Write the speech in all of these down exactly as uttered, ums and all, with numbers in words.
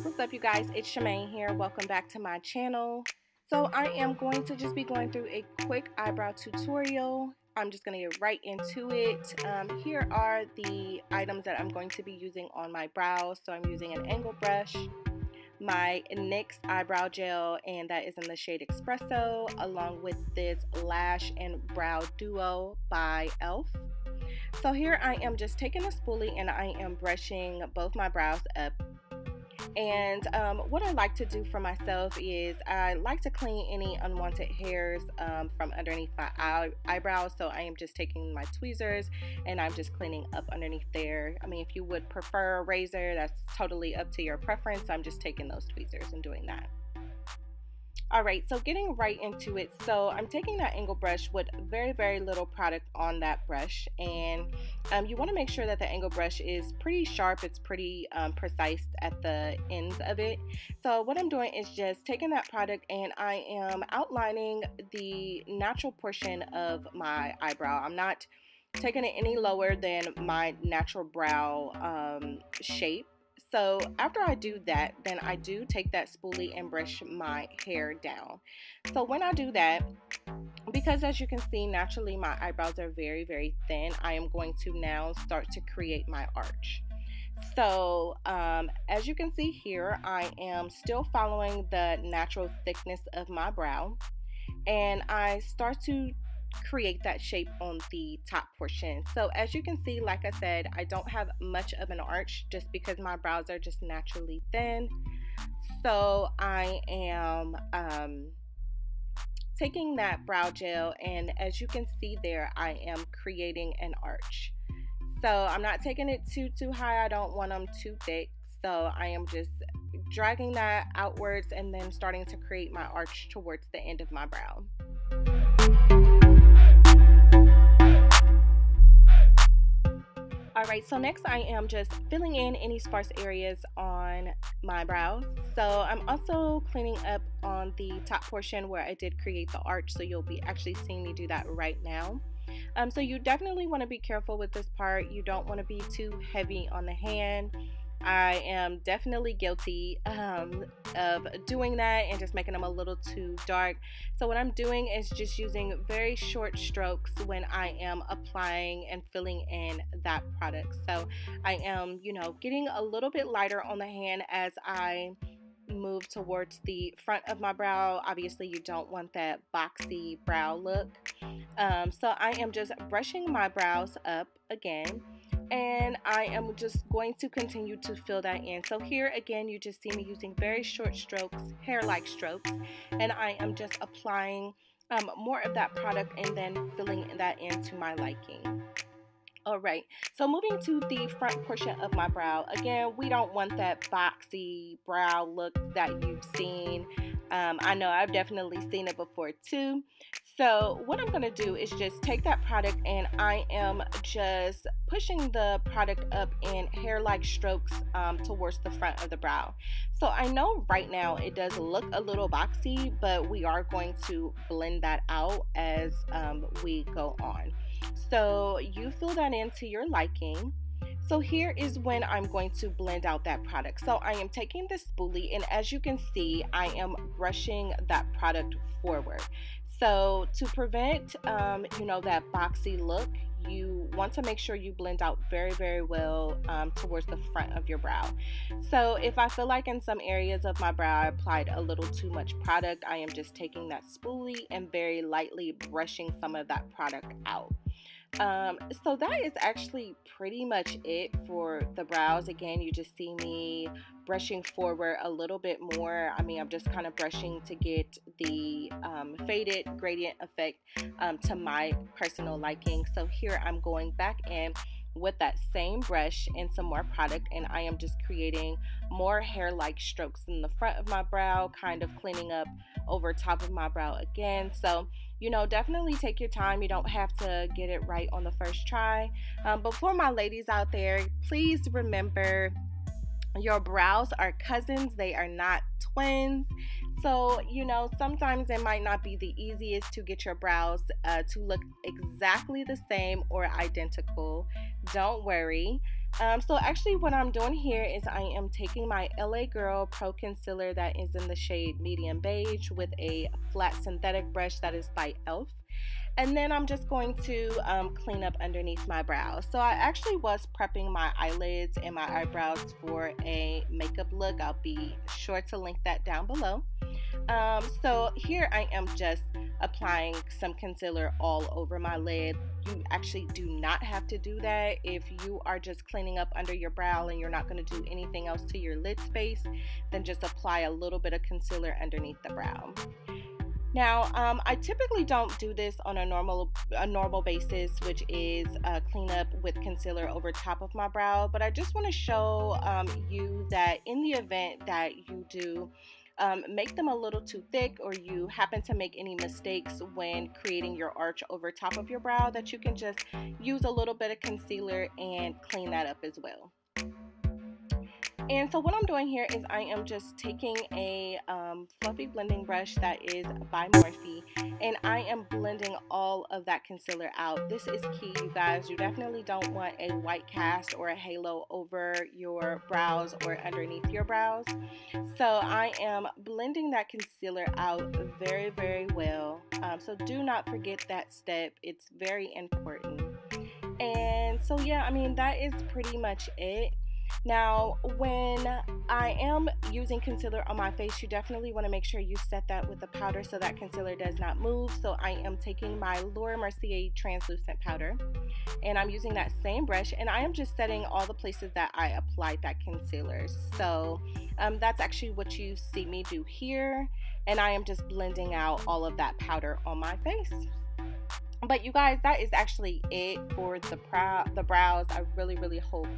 What's up, you guys? It's Shamain here. Welcome back to my channel. So I am going to just be going through a quick eyebrow tutorial. I'm just going to get right into it. Um, here are the items that I'm going to be using on my brows. So I'm using an angle brush, my NYX eyebrow gel, and that is in the shade Espresso, along with this lash and brow duo by Elf. So here I am just taking a spoolie and I am brushing both my brows up. And um, what I like to do for myself is I like to clean any unwanted hairs um, from underneath my eye eyebrows. So I am just taking my tweezers and I'm just cleaning up underneath there. I mean, if you would prefer a razor, that's totally up to your preference. I'm just taking those tweezers and doing that. All right, so getting right into it. So I'm taking that angle brush with very, very little product on that brush. And um, you wanna make sure that the angle brush is pretty sharp. It's pretty um, precise at the ends of it. So what I'm doing is just taking that product and I am outlining the natural portion of my eyebrow. I'm not taking it any lower than my natural brow um, shape. So after I do that, then I do take that spoolie and brush my hair down. So when I do that, because as you can see, naturally my eyebrows are very, very thin, I am going to now start to create my arch. So um, as you can see here, I am still following the natural thickness of my brow, and I start to create that shape on the top portion. So as you can see, like I said, I don't have much of an arch just because my brows are just naturally thin. So I am um, taking that brow gel, and as you can see there, I am creating an arch. So I'm not taking it too too high. I don't want them too thick, so I am just dragging that outwards and then starting to create my arch towards the end of my brow. All right, so next I am just filling in any sparse areas on my brows. So I'm also cleaning up on the top portion where I did create the arch, so you'll be actually seeing me do that right now. Um, so you definitely want to be careful with this part. You don't want to be too heavy on the hand. I am definitely guilty um, of doing that and just making them a little too dark. So what I'm doing is just using very short strokes when I am applying and filling in that product. So I am, you know, getting a little bit lighter on the hand as I move towards the front of my brow. Obviously you don't want that boxy brow look. Um, so I am just brushing my brows up again. And I am just going to continue to fill that in. So here again, you just see me using very short strokes, hair-like strokes, and I am just applying um, more of that product and then filling that in to my liking. All right, so moving to the front portion of my brow. Again, we don't want that boxy brow look that you've seen. Um, I know I've definitely seen it before too. So what I'm going to do is just take that product and I am just pushing the product up in hair-like strokes um, towards the front of the brow. So I know right now it does look a little boxy, but we are going to blend that out as um, we go on. So you fill that in to your liking. So here is when I'm going to blend out that product. So I am taking this spoolie and as you can see, I am brushing that product forward. So to prevent, um, you know, that boxy look, you want to make sure you blend out very, very well um, towards the front of your brow. So if I feel like in some areas of my brow I applied a little too much product, I am just taking that spoolie and very lightly brushing some of that product out. Um, so that is actually pretty much it for the brows. Again, you just see me brushing forward a little bit more. I mean, I'm just kind of brushing to get the um, faded gradient effect um, to my personal liking. So here I'm going back in with that same brush and some more product, and I am just creating more hair-like strokes in the front of my brow, kind of cleaning up over top of my brow again. So you know, definitely take your time. You don't have to get it right on the first try. Um, but for my ladies out there, please remember your brows are cousins. They are not twins. So, you know, sometimes it might not be the easiest to get your brows uh, to look exactly the same or identical. Don't worry. Um, so actually what I'm doing here is I am taking my L A Girl Pro Concealer that is in the shade Medium Beige with a flat synthetic brush that is by Elf. And then I'm just going to um, clean up underneath my brows. So I actually was prepping my eyelids and my eyebrows for a makeup look. I'll be sure to link that down below. Um, so here I am just applying some concealer all over my lid. You actually do not have to do that if you are just cleaning up under your brow and you're not going to do anything else to your lid space. Then just apply a little bit of concealer underneath the brow. Now, um, I typically don't do this on a normal a normal basis, which is uh, clean up with concealer over top of my brow, but I just want to show um, you that in the event that you do um, make them a little too thick, or you happen to make any mistakes when creating your arch over top of your brow, that you can just use a little bit of concealer and clean that up as well. And so what I'm doing here is I am just taking a um, fluffy blending brush that is by Morphe, and I am blending all of that concealer out. This is key, you guys. You definitely don't want a white cast or a halo over your brows or underneath your brows. So I am blending that concealer out very, very well. Um, so do not forget that step. It's very important. And so yeah, I mean, that is pretty much it. Now, when I am using concealer on my face, you definitely want to make sure you set that with the powder so that concealer does not move. So I am taking my Laura Mercier translucent powder, and I'm using that same brush, and I am just setting all the places that I applied that concealer. So um, that's actually what you see me do here, and I am just blending out all of that powder on my face. But you guys, that is actually it for the, brow the brows. I really, really hope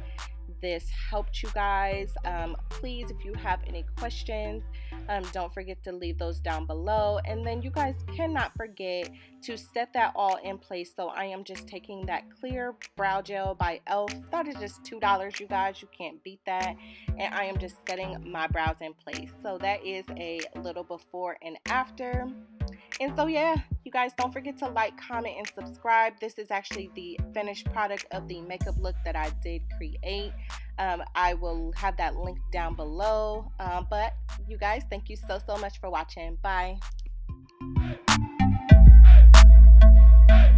this helped you guys. Um, please, if you have any questions, um, don't forget to leave those down below. And then you guys cannot forget to set that all in place. So I am just taking that clear brow gel by Elf. That is just two dollars, you guys. You can't beat that. And I am just setting my brows in place. So that is a little before and after. And so yeah, you guys, don't forget to like, comment, and subscribe. This is actually the finished product of the makeup look that I did create. Um, I will have that linked down below. Um, but you guys, thank you so, so much for watching. Bye.